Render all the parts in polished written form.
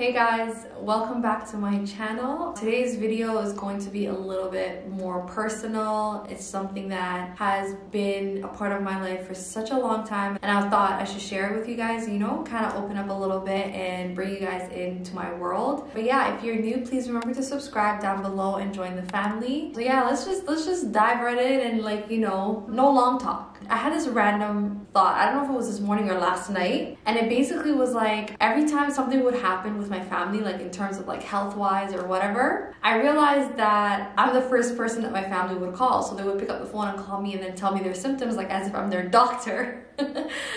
Hey guys, welcome back to my channel. Today's video is going to be a little bit more personal. It's something that has been a part of my life for such a long time, and I thought I should share it with you guys, you know, kind of open up a little bit and bring you guys into my world. But yeah, if you're new, please remember to subscribe down below and join the family. So yeah, let's just dive right in and, like, you know, no long talk. I had this random thought, I don't know if it was this morning or last night, and it basically was like, every time something would happen with my family, like in terms of like health-wise or whatever, I realized that I'm the first person that my family would call. So they would pick up the phone and call me and then tell me their symptoms, like as if I'm their doctor.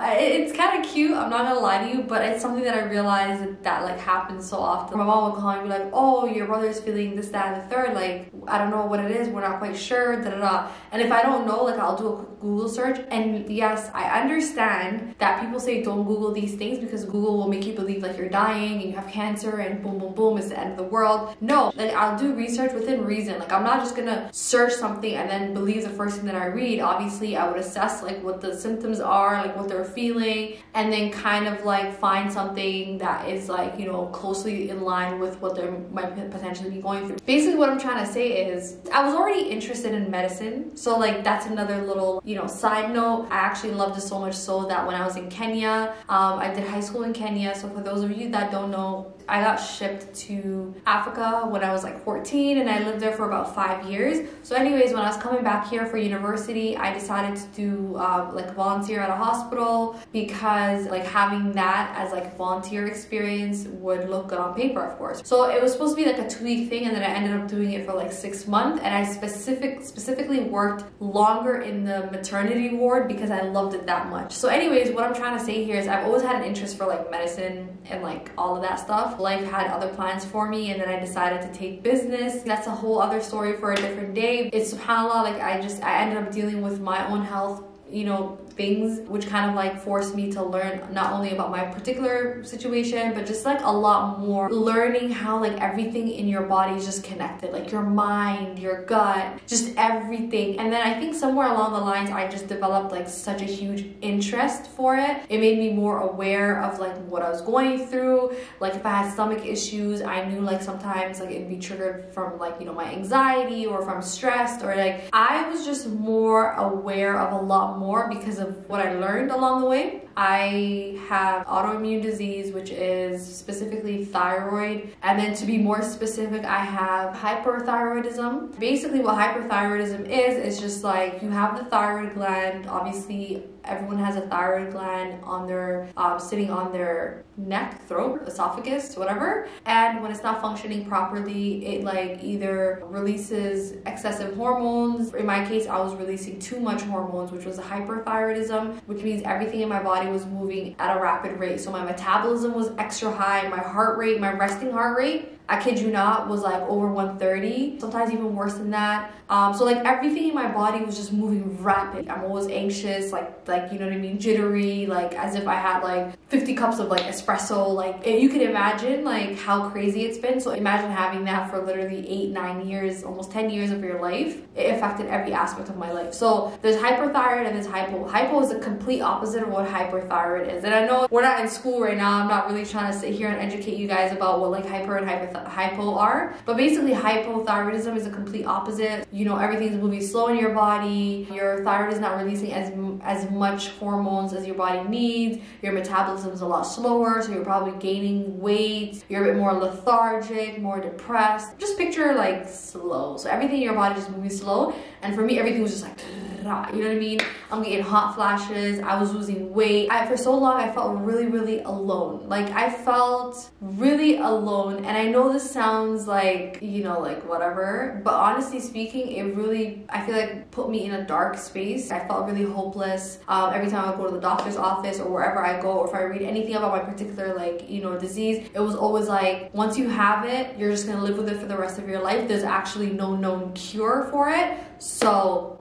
It's kind of cute, I'm not gonna lie to you, but it's something that I realized that like happens so often. My mom would call and be like, oh, your brother's feeling this, that, and the third, like, I don't know what it is, we're not quite sure, da da da. And if I don't know, like, I'll do a quick Google search. And yes, I understand that people say don't Google these things because Google will make you believe like you're dying and you have cancer and boom boom boom, it's the end of the world. No, like, I'll do research within reason. Like, I'm not just gonna search something and then believe the first thing that I read. Obviously, I would assess like what the symptoms are, like what they're feeling, and then kind of like find something that is like, you know, closely in line with what they might potentially be going through. Basically what I'm trying to say is I was already interested in medicine, so like that's another little, you know, side note. I actually loved it so much so that when I was in Kenya, I did high school in Kenya. So for those of you that don't know, I got shipped to Africa when I was like 14, and I lived there for about 5 years. So anyways, when I was coming back here for university, I decided to do like volunteer at a hospital, because like having that as like volunteer experience would look good on paper, of course. So it was supposed to be like a 2-week thing, and then I ended up doing it for like 6 months, and I specifically worked longer in the maternity ward because I loved it that much. So anyways, what I'm trying to say here is I've always had an interest for like medicine and like all of that stuff. Life had other plans for me, and then I decided to take business. That's a whole other story for a different day. It's subhanAllah, like I ended up dealing with my own health, you know, things, which kind of like forced me to learn not only about my particular situation, but just like a lot more, learning how like everything in your body is just connected, like your mind, your gut, just everything. And then I think somewhere along the lines, I just developed like such a huge interest for it. It made me more aware of like what I was going through. Like if I had stomach issues, I knew like sometimes like it'd be triggered from like, you know, my anxiety, or if I'm stressed, or like I was just more aware of a lot more because of what I learned along the way. I have autoimmune disease, which is specifically thyroid, and then to be more specific, I have hyperthyroidism. Basically what hyperthyroidism is just like you have the thyroid gland. Obviously everyone has a thyroid gland on their sitting on their neck, throat, esophagus, whatever, and when it's not functioning properly, it like either releases excessive hormones. In my case, I was releasing too much hormones, which was hyperthyroidism, which means everything in my body was moving at a rapid rate. So my metabolism was extra high, my heart rate, my resting heart rate, I kid you not, was like over 130, sometimes even worse than that. So like everything in my body was just moving rapid. I'm always anxious, like you know what I mean, jittery, like as if I had like 50 cups of like espresso. Like you can imagine like how crazy it's been. So imagine having that for literally 8, 9 years, almost 10 years of your life. It affected every aspect of my life. So there's hyperthyroid and there's hypo. Hypo is the complete opposite of what hyperthyroid is. And I know we're not in school right now, I'm not really trying to sit here and educate you guys about what like hyper and hypo are, but basically hypothyroidism is a complete opposite. You know, everything's moving slow in your body, your thyroid is not releasing as much hormones as your body needs, your metabolism is a lot slower, so you're probably gaining weight, you're a bit more lethargic, more depressed, just picture like slow. So everything in your body just moving slow, and for me everything was just like, you know what I mean, I'm getting hot flashes, I was losing weight. For so long I felt really alone. Like I felt really alone, and I know this sounds like, you know, like whatever, but honestly speaking, it really, I feel like, put me in a dark space. I felt really hopeless. Every time I go to the doctor's office or wherever I go, or if I read anything about my particular, like, you know, disease, it was always like, once you have it, you're just gonna live with it for the rest of your life. There's actually no known cure for it, so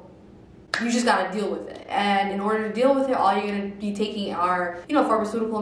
you just gotta deal with it. And in order to deal with it, all you're gonna be taking are, you know, pharmaceutical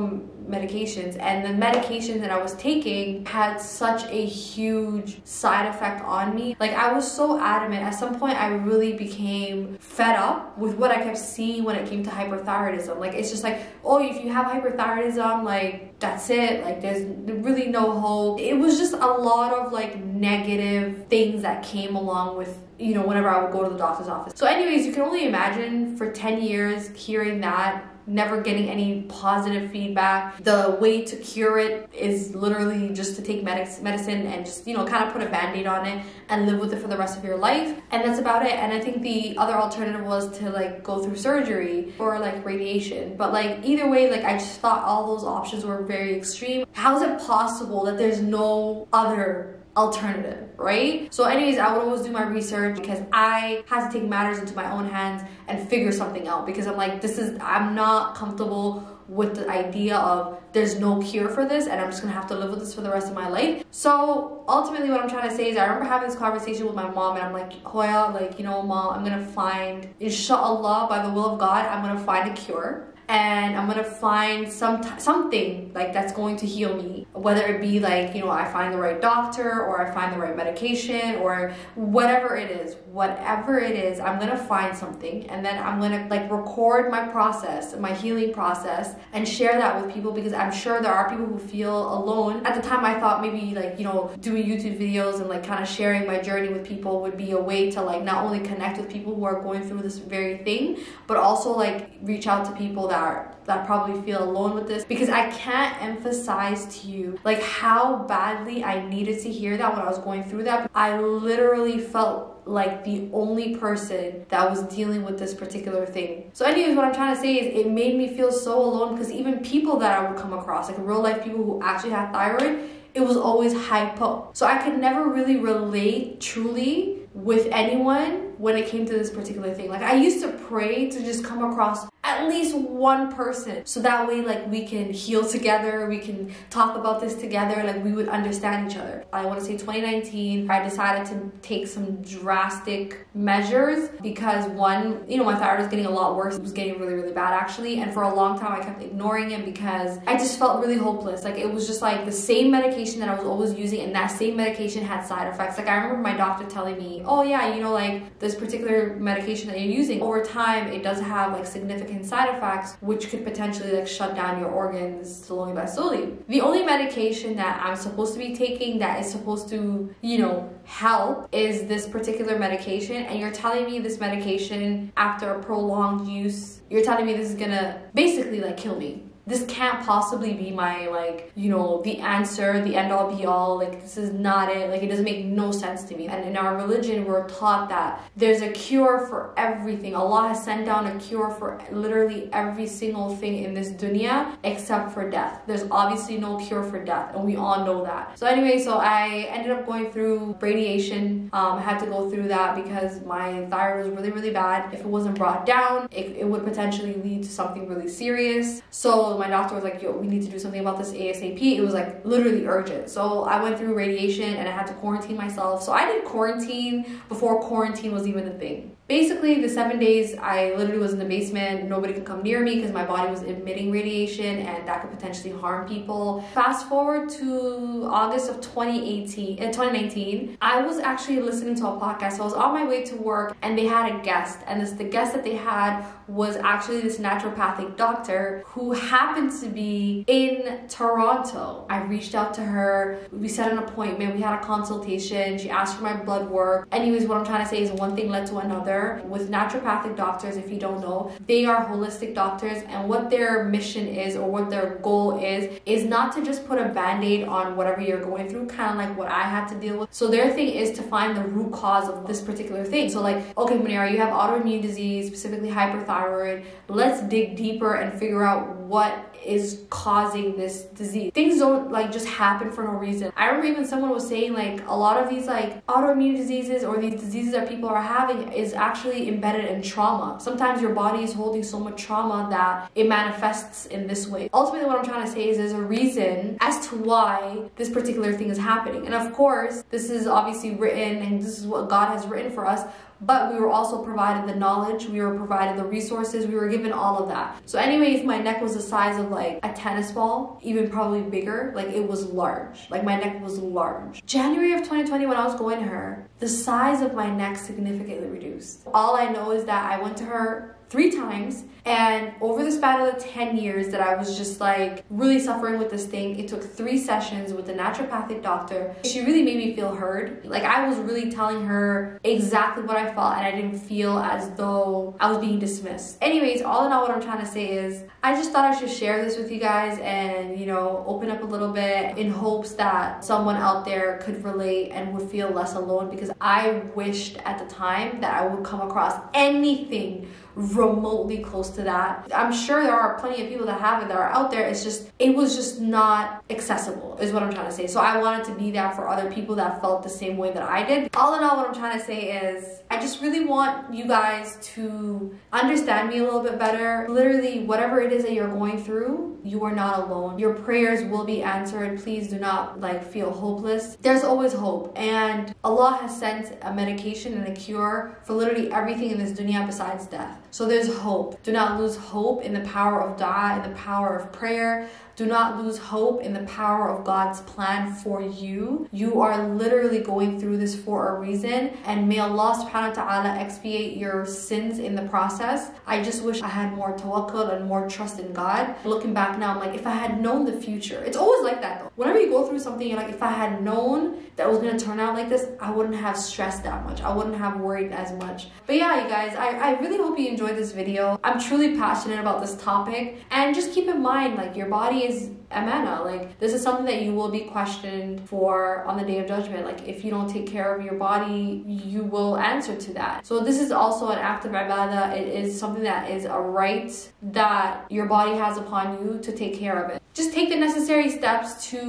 medications, and the medication that I was taking had such a huge side effect on me. Like, I was so adamant. At some point I really became fed up with what I kept seeing when it came to hyperthyroidism. Like, it's just like, oh, if you have hyperthyroidism, like, that's it, like, there's really no hope. It was just a lot of like negative things that came along with, you know, whenever I would go to the doctor's office. So anyways, you can only imagine, for 10 years hearing that, never getting any positive feedback. The way to cure it is literally just to take medicine and just, you know, kind of put a band-aid on it and live with it for the rest of your life, and that's about it. And I think the other alternative was to like go through surgery or like radiation, but like either way, like I just thought all those options were very extreme. How is it possible that there's no other alternative, right? So anyways, I would always do my research because I had to take matters into my own hands and figure something out, because I'm like, I'm not comfortable with the idea of there's no cure for this and I'm just gonna have to live with this for the rest of my life. So ultimately what I'm trying to say is, I remember having this conversation with my mom, and I'm like, Hoya, like, you know, Mom, I'm gonna find, inshallah, by the will of God, I'm gonna find a cure. And I'm gonna find something like that's going to heal me, whether it be like, you know, I find the right doctor, or I find the right medication, or whatever it is. Whatever it is, I'm gonna find something, and then I'm gonna like record my process, my healing process, and share that with people, because I'm sure there are people who feel alone. At the time I thought maybe like, you know, doing YouTube videos and like kind of sharing my journey with people would be a way to like not only connect with people who are going through this very thing, but also like reach out to people that probably feel alone with this. Because I can't emphasize to you like how badly I needed to hear that when I was going through that. I literally felt like the only person that was dealing with this particular thing. So anyways, what I'm trying to say is, it made me feel so alone, because even people that I would come across, like real life people who actually had thyroid, it was always hypo. So I could never really relate truly with anyone when it came to this particular thing. Like, I used to pray to just come across at least one person, so that way like we can heal together, we can talk about this together, like we would understand each other. I want to say 2019, I decided to take some drastic measures, because one, you know, my thyroid was getting a lot worse. It was getting really, really bad actually, and for a long time I kept ignoring it because I just felt really hopeless. Like, it was just like the same medication that I was always using, and that same medication had side effects. Like, I remember my doctor telling me, oh yeah, you know, like this particular medication that you're using, over time it does have like significant side effects, which could potentially like shut down your organs slowly by slowly. The only medication that I'm supposed to be taking that is supposed to, you know, help is this particular medication, and you're telling me this medication, after a prolonged use, you're telling me this is gonna basically like kill me. This can't possibly be my, like, you know, the answer, the end all be all. Like, this is not it. Like, it doesn't make no sense to me. And in our religion, we're taught that there's a cure for everything. Allah has sent down a cure for literally every single thing in this dunya except for death. There's obviously no cure for death, and we all know that. So anyway, so I ended up going through radiation. I had to go through that because my thyroid was really, really bad. If it wasn't brought down, it would potentially lead to something really serious. So my doctor was like, yo, we need to do something about this ASAP. It was like literally urgent. So I went through radiation and I had to quarantine myself. So I did quarantine before quarantine was even a thing. Basically, the 7 days I literally was in the basement. Nobody could come near me because my body was emitting radiation, and that could potentially harm people. Fast forward to August of 2019, I was actually listening to a podcast. So I was on my way to work, and they had a guest, and the guest that they had was actually this naturopathic doctor who happened to be in Toronto. I reached out to her. We set an appointment. We had a consultation. She asked for my blood work. Anyways, what I'm trying to say is, one thing led to another. With naturopathic doctors, if you don't know, they are holistic doctors, and what their mission is, or what their goal is not to just put a band-aid on whatever you're going through, kind of like what I had to deal with. So their thing is to find the root cause of this particular thing. So like, okay, Munira, you have autoimmune disease, specifically hyperthyroid. Let's dig deeper and figure out what is causing this disease. Things don't like just happen for no reason. I remember even someone was saying like, a lot of these like autoimmune diseases, or these diseases that people are having, is actually embedded in trauma. Sometimes your body is holding so much trauma that it manifests in this way. Ultimately, what I'm trying to say is, there's a reason as to why this particular thing is happening. And of course, this is obviously written, and this is what God has written for us. but we were also provided the knowledge, we were provided the resources, we were given all of that. So anyways, my neck was the size of like a tennis ball, even probably bigger, like it was large, like my neck was large. January of 2020 when I was going to her, the size of my neck significantly reduced. All I know is that I went to her 3 times, and over the span of the 10 years that I was just like really suffering with this thing, it took 3 sessions with a naturopathic doctor. She really made me feel heard. Like I was really telling her exactly what I felt, and I didn't feel as though I was being dismissed. Anyways, all in all, what I'm trying to say is I just thought I should share this with you guys and, you know, open up a little bit in hopes that someone out there could relate and would feel less alone, because I wished at the time that I would come across anything remotely close to that. I'm sure there are plenty of people that have it that are out there. It's just, it was just not accessible is what I'm trying to say. So I wanted to be that for other people that felt the same way that I did. All in all, what I'm trying to say is I just really want you guys to understand me a little bit better. Literally, whatever it is that you're going through, you are not alone. Your prayers will be answered. Please do not like feel hopeless. There's always hope, and Allah has sent a medication and a cure for literally everything in this dunya besides death. So there's hope. Do not lose hope in the power of dua, in the power of prayer. Do not lose hope in the power of God's plan for you. You are literally going through this for a reason, and may Allah subhanahu wa ta'ala expiate your sins in the process. I just wish I had more tawakkul and more trust in God. Looking back now, I'm like, if I had known the future. It's always like that though. Whenever you go through something, you're like, if I had known that it was gonna turn out like this, I wouldn't have stressed that much. I wouldn't have worried as much. But yeah, you guys, I really hope you enjoyed this video. I'm truly passionate about this topic, and just keep in mind, like, your body is amana. Like, this is something that you will be questioned for on the Day of Judgment. Like, if you don't take care of your body, you will answer to that. So this is also an act of ibadah. It is something that is a right that your body has upon you to take care of it. Just take the necessary steps to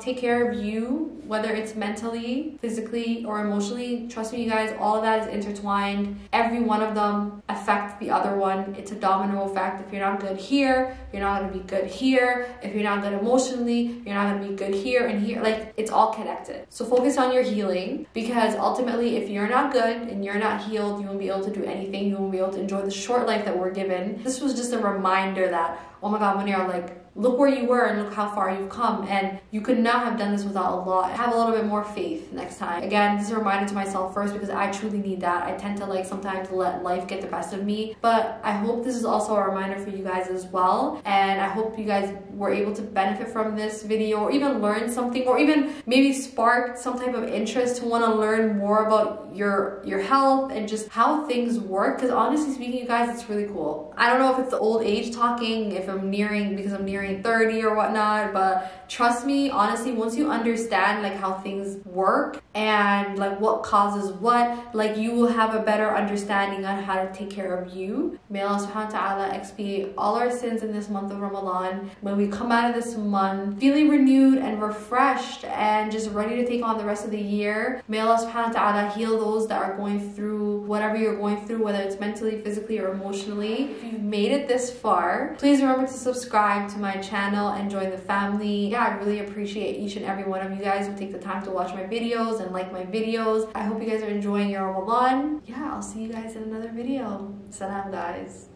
take care of you, whether it's mentally, physically, or emotionally. Trust me, you guys, all of that is intertwined. Every one of them affects the other one. It's a domino effect. If you're not good here, you're not going to be good here. If you're not good emotionally, you're not going to be good here and here. Like, it's all connected. So focus on your healing, because ultimately, if you're not good and you're not healed, you won't be able to do anything. You won't be able to enjoy the short life that we're given. This was just a reminder that, oh my God, Munira, like, look where you were and look how far you've come, and you could not have done this without Allah. Have a little bit more faith next time. Again, this is a reminder to myself first, because I truly need that. I tend to like sometimes let life get the best of me, but I hope this is also a reminder for you guys as well, and I hope you guys were able to benefit from this video, or even learn something, or even maybe spark some type of interest to want to learn more about your health and just how things work, because honestly speaking, you guys, it's really cool. I don't know if it's the old age talking, if I'm nearing, because I'm nearing 30 or whatnot, but trust me, honestly, once you understand like how things work and like what causes what, like, you will have a better understanding on how to take care of you. May Allah subhanahu wa ta'ala expiate all our sins in this month of Ramadan. When we come out of this month feeling renewed and refreshed and just ready to take on the rest of the year, may Allah subhanahu wa ta'ala heal those that are going through whatever you're going through, whether it's mentally, physically, or emotionally. If you've made it this far, please remember to subscribe to my channel and join the family. Yeah, I really appreciate each and every one of you guys who take the time to watch my videos and like my videos. I hope you guys are enjoying your Ramadan. Yeah, I'll see you guys in another video. Salam, guys.